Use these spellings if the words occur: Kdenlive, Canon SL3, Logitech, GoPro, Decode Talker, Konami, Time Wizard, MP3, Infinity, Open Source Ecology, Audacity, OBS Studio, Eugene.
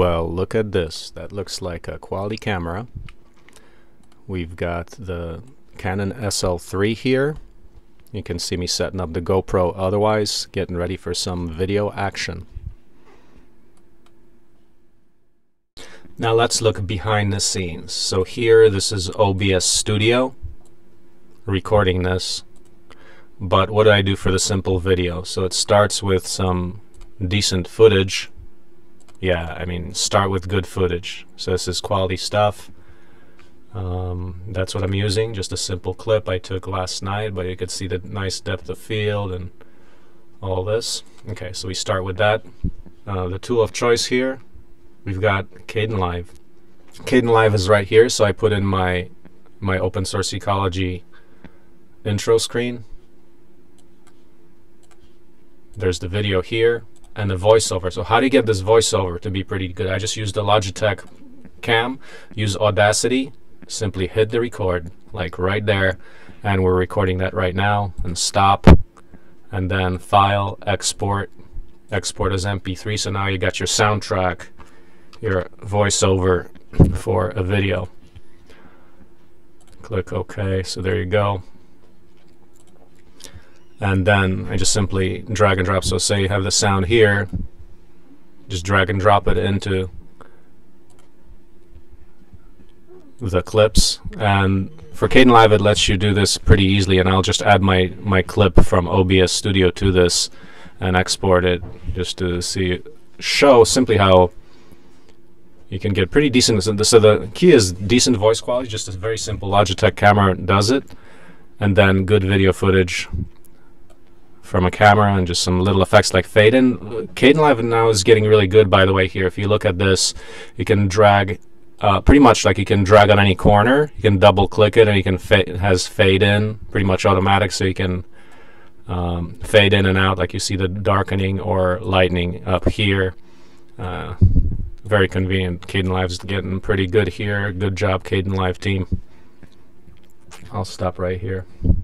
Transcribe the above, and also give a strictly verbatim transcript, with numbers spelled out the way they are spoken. well, look at this. That looks like a quality camera. We've got the Canon S L three here. You can see me setting up the GoPro otherwise, getting ready for some video action. Now let's look behind the scenes. So here, this is O B S Studio, recording this. But what do I do for the simple video? So it starts with some decent footage. Yeah, I mean, start with good footage. So this is quality stuff. Um, that's what I'm using, just a simple clip I took last night, but you could see the nice depth of field and all this. Okay, so we start with that. Uh, the tool of choice here, we've got Kdenlive. Kdenlive is right here, so I put in my, my Open Source Ecology intro screen. There's the video here, and the voiceover. So how do you get this voiceover to be pretty good? I just used the Logitech cam, use Audacity, simply hit the record like right there, and we're recording that right now, and stop, and then file, export export as M P three. So now you got your soundtrack, your voiceover for a video. Click OK, so there you go. And then I just simply drag and drop. So say you have the sound here, just drag and drop it into the clips. And for Kdenlive, it lets you do this pretty easily, and I'll just add my my clip from O B S Studio to this and export it just to see show simply how you can get pretty decent. So the key is decent voice quality, just a very simple Logitech camera does it, and then good video footage from a camera and just some little effects like fade in. Kdenlive now is getting really good, by the way. Here, if you look at this, you can drag Uh, pretty much like you can drag on any corner, you can double click it, and you can fa it has fade in pretty much automatic, so you can um, fade in and out like you see the darkening or lightening up here. Uh, very convenient. Kdenlive's getting pretty good here. Good job, Kdenlive team. I'll stop right here.